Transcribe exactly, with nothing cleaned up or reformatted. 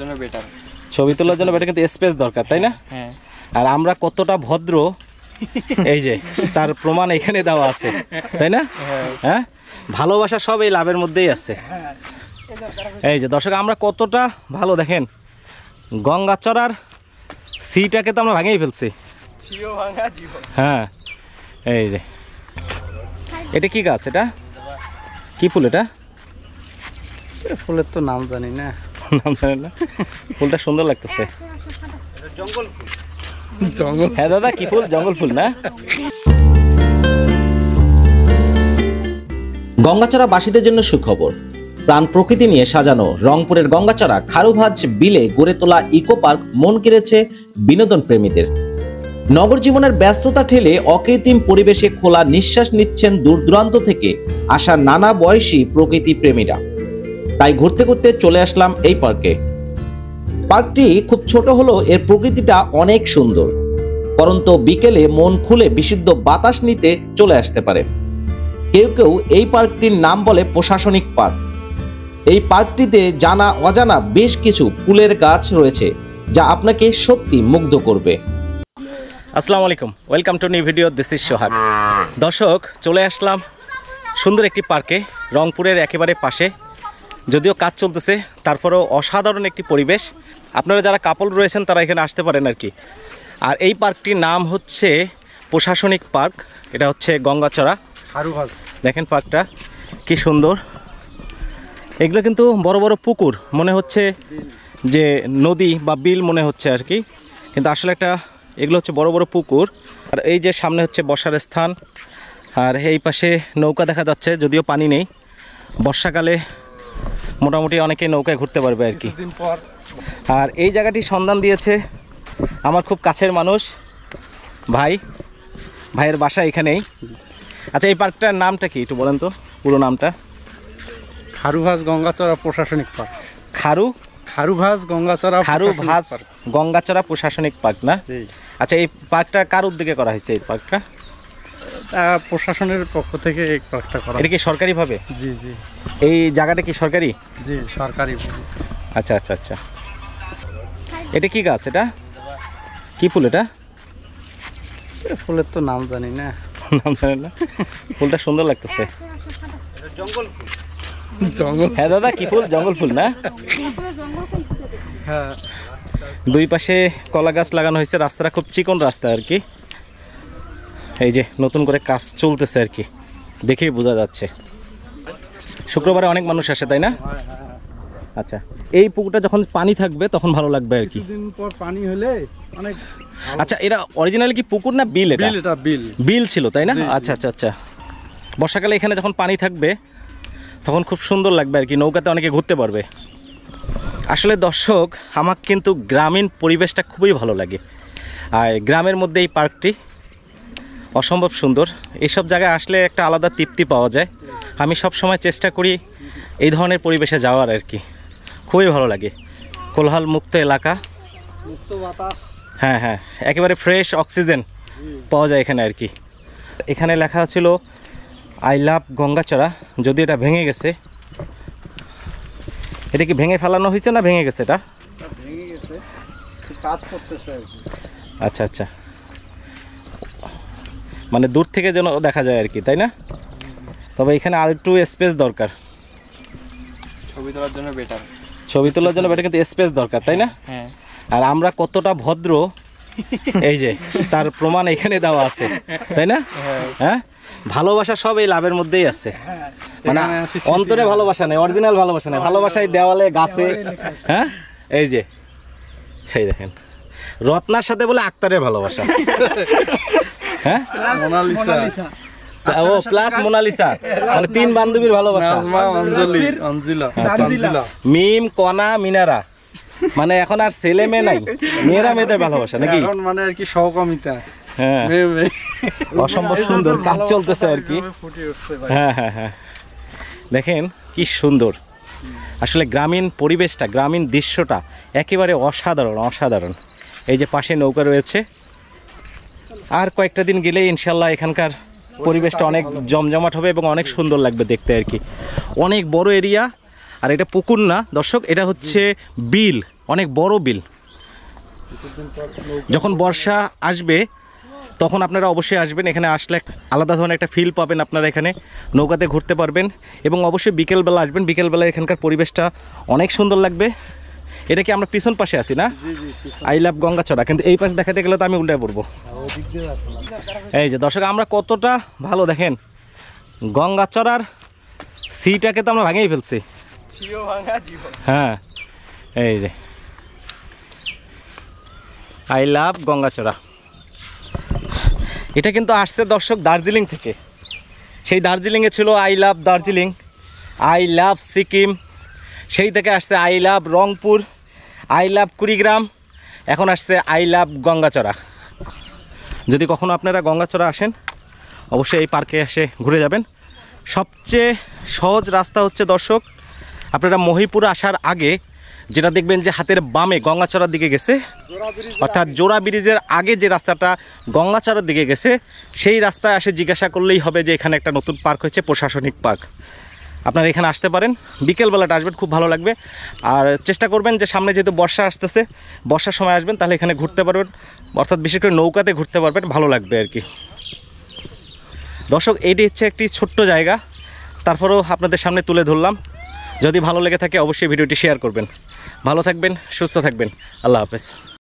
জন্য বেটার, ছবি তোলার জন্য বেটার, কিন্তু স্পেস দরকার, তাই না? হ্যাঁ। আর আমরা কতটা ভদ্র এই যে তার প্রমাণ এখানে দেওয়া আছে, তাই না? হ্যাঁ, ভালোবাসা সব এই লাভের মধ্যেই আছে। এই যে দর্শক, আমরা কতটা ভালো, দেখেন গঙ্গাচড়ার সিটাকে তো আমরা ভাঙেই ফেলছি। হ্যাঁ, এই যে এটা কি গাছ, এটা কি ফুল? এটা ফুলের তো নাম জানি না, নাম জানি না। ফুলটা সুন্দর লাগতেছে, জঙ্গল ফুল। জঙ্গল, হ্যাঁ দাদা, কি ফুল? জঙ্গল ফুল না? গঙ্গাচড়া বাসীদের জন্য সুখবর, প্রাণ প্রকৃতি নিয়ে সাজানো রংপুরের গঙ্গাচড়া খারুভাজ বিলে গড়ে তোলা ইকো পার্ক মন কেড়েছে বিনোদন প্রেমীদের। নগর জীবনের ব্যস্ততা ঠেলে অকৃত্রিম পরিবেশে খোলা নিঃশ্বাস নিচ্ছেন দূর দূরান্ত থেকে আসা নানা বয়সী প্রকৃতি প্রেমীরা। তাই ঘুরতে ঘুরতে চলে আসলাম এই পার্কে। পার্কটি খুব ছোট হলেও এর প্রকৃতিটা অনেক সুন্দর, পরন্ত বিকেলে মন খুলে বিশুদ্ধ বাতাস নিতে চলে আসতে পারে। কেউ কেউ এই পার্কটির নাম বলে প্রশাসনিক পার্ক। এই পার্কটিতে জানা অজানা বেশ কিছু ফুলের গাছ রয়েছে যা আপনাকে সত্যি মুগ্ধ করবে। আসসালামু আলাইকুম, welcome to new video, this is Sohag. দর্শক, চলে আসলাম সুন্দর একটি পার্কে, রংপুরের একেবারে পাশে। যদিও কাজ চলতেছে, তারপরেও অসাধারণ একটি পরিবেশ। আপনারা যারা কাপল রয়েছেন তারা এখানে আসতে পারেন আর কি। আর এই পার্কটির নাম হচ্ছে প্রশাসনিক পার্ক। এটা হচ্ছে গঙ্গাচড়া খারুভাজ। দেখেন পার্কটা কি সুন্দর। এগুলো কিন্তু বড় বড় পুকুর, মনে হচ্ছে যে নদী বা বিল মনে হচ্ছে আর কি, কিন্তু আসলে একটা এগুলো হচ্ছে বড় বড় পুকুর। আর এই যে সামনে হচ্ছে বসার স্থান, আর এই পাশে নৌকা দেখা যাচ্ছে, যদিও পানি নেই। বর্ষাকালে মোটামুটি অনেকে নৌকায় ঘুরতে পারবে আর কি। আর এই জায়গাটি সন্ধান দিয়েছে আমার খুব কাছের মানুষ ভাই, ভাইয়ের বাসা এখানেই। আচ্ছা, এই পার্কটার নামটা কি একটু বলেন তো, পুরো নামটা? খারুভাজ গঙ্গাচড়া প্রশাসনিক পার্ক। খারু খারুভাজ গঙ্গাচড়া খারুভাজ গঙ্গাচড়া প্রশাসনিক পার্ক না? আচ্ছা, এই পার্কটা কার উদ্যোগে করা হয়েছে? এই পার্কটা প্রশাসনের পক্ষ থেকে এই পার্কটা করা। এটা কি সরকারিভাবে? জি জি। এই জায়গাটা কি সরকারি? জি, সরকারি। আচ্ছা আচ্ছা আচ্ছা। এটা কি গাছ, এটা কি ফুল? এটা ফুলের তো নাম জানি না, নাম জানি না। ফুলটা সুন্দর লাগতেছে, জঙ্গল ফুল। জঙ্গল, হ্যাঁ দাদা, কি ফুল? জঙ্গল ফুল না? হ্যাঁ। দুই পাশে কলা গাছ লাগানো হয়েছে, রাস্তাটা খুব চিকন রাস্তা আর কি। এই যে নতুন করে কাজ চলতেছে আর কি, দেখেই বোঝা যাচ্ছে। শুক্রবারে অনেক মানুষ আসে, তাই না? আচ্ছা, এই পুকুরটা যখন পানি থাকবে তখন ভালো লাগবে আর কি, দিন পর পানি হলে অনেক। আচ্ছা, এটা অরিজিনালি কি পুকুর না বিল? এটা বিল, এটা বিল, বিল ছিল, তাই না? আচ্ছা আচ্ছা আচ্ছা। বর্ষাকালে এখানে যখন পানি থাকবে তখন খুব সুন্দর লাগবে আর কি, নৌকাতে অনেকে ঘুরতে পারবে। আসলে দর্শক, আমার কিন্তু গ্রামীণ পরিবেশটা খুবই ভালো লাগে, আর গ্রামের মধ্যে এই পার্কটি অসম্ভব সুন্দর। এইসব জায়গায় আসলে একটা আলাদা তৃপ্তি পাওয়া যায়। আমি সব সময় চেষ্টা করি এই ধরনের পরিবেশে যাওয়ার আর কি, খুবই ভালো লাগে। কোলাহল মুক্ত এলাকা, মুক্ত বাতাস। হ্যাঁ হ্যাঁ, একেবারে ফ্রেশ অক্সিজেন পাওয়া যায় এখানে আর কি। এখানে লেখা ছিল আই লাভ গঙ্গাচড়া, যদি এটা ভেঙে গেছে। এটা কি ভেঙে ফেলানো হয়েছে না ভেঙে গেছে? এটা ভেঙে গেছে, কাজ করতেছে আর কি। আচ্ছা আচ্ছা, মানে দূর থেকে যেন দেখা যায় আর কি, তাই না? তবে এখানে আর একটু স্পেস দরকার, ছবি তোলার জন্য বেটার। ছবি তোলার জন্য বেটার, কিন্তু স্পেস দরকার, তাই না? হ্যাঁ। আর আমরা কতটা ভদ্র এই যে তার প্রমাণ এখানে দেওয়া আছে, তাই না? হ্যাঁ, ভালোবাসা সব এই লাভের মধ্যেই আছে। মানে অন্তরে ভালোবাসা নেই, অরিজিনাল ভালোবাসা নেই, ভালোবাসাই দেওয়ালে, গাছে। হ্যাঁ, এই যে এই দেখেন, রত্নার সাথে বলে আক্তারের ভালোবাসা। হ্যাঁ, মোনালিসা, ও প্লাস মোনালিসা, মানে তিন বান্ধবীর ভালোবাসা। মিম, কণা, মিনারা, মানে এখন আর ছেলে মেয়ে নাই, মেয়েরা মেয়েদের ভালোবাসা নাকি, মানে আর কি সহকামিতা। হ্যাঁ, অসম্ভব সুন্দর কাজ চলতেছে আর কি। হ্যাঁ হ্যাঁ হ্যাঁ, দেখেন কি সুন্দর। আসলে গ্রামীণ পরিবেশটা, গ্রামীণ দৃশ্যটা একেবারে অসাধারণ অসাধারণ। এই যে পাশে নৌকা রয়েছে, আর কয়েকটা দিন গেলে ইনশাল্লাহ এখানকার পরিবেশটা অনেক জমজমাট হবে এবং অনেক সুন্দর লাগবে দেখতে আর কি। অনেক বড় এরিয়া, আর এটা পুকুর না দর্শক, এটা হচ্ছে বিল। অনেক বড় বিল। যখন বর্ষা আসবে তখন আপনারা অবশ্যই আসবেন, এখানে আসলে আলাদা ধরনের একটা ফিল পাবেন। আপনারা এখানে নৌকাতে ঘুরতে পারবেন এবং অবশ্যই বিকেলবেলা আসবেন, বিকেলবেলা এখানকার পরিবেশটা অনেক সুন্দর লাগবে। এটা কি আমরা পিছন পাশে আছি না, আই লাভ গঙ্গাচড়া, কিন্তু এই পাশে দেখাতে গেলে তো আমি উল্টায় পড়বো। এই যে দর্শক, আমরা কতটা ভালো দেখেন গঙ্গাচড়ার সিটাকে তো আমরা ভাঙেই ফেলছি। হ্যাঁ, এই যে আই লাভ গঙ্গাচড়া, এটা কিন্তু আসছে দর্শক দার্জিলিং থেকে। সেই দার্জিলিংয়ে ছিল I love Darjeeling, I love Sikkim, সেই থেকে আসছে I love Rangpur, I love Kurigram, এখন আসছে আই লাভ গঙ্গাচড়া। যদি কখনো আপনারা গঙ্গাচড়া আসেন অবশ্যই এই পার্কে এসে ঘুরে যাবেন। সবচেয়ে সহজ রাস্তা হচ্ছে দর্শক, আপনারা মহিপুরে আসার আগে যেটা দেখবেন যে হাতের বামে গঙ্গাচড়ার দিকে গেছে, অর্থাৎ জোড়া ব্রিজের আগে যে রাস্তাটা গঙ্গাচড়ার দিকে গেছে, সেই রাস্তায় এসে জিজ্ঞাসা করলেই হবে যে এখানে একটা নতুন পার্ক হয়েছে, প্রশাসনিক পার্ক। আপনারা এখানে আসতে পারেন, বিকেলবেলাটা আসবেন, খুব ভালো লাগবে। আর চেষ্টা করবেন যে সামনে যেহেতু বর্ষা আসতেছে, বর্ষার সময় আসবেন, তাহলে এখানে ঘুরতে পারবেন, অর্থাৎ বিশেষ করে নৌকাতে ঘুরতে পারবেন, ভালো লাগবে আর কি। দর্শক, এটি হচ্ছে একটি ছোট্ট জায়গা, তারপরেও আপনাদের সামনে তুলে ধরলাম। যদি ভালো লেগে থাকে অবশ্যই ভিডিওটি শেয়ার করবেন। ভালো থাকবেন, সুস্থ থাকবেন, আল্লাহ হাফেজ।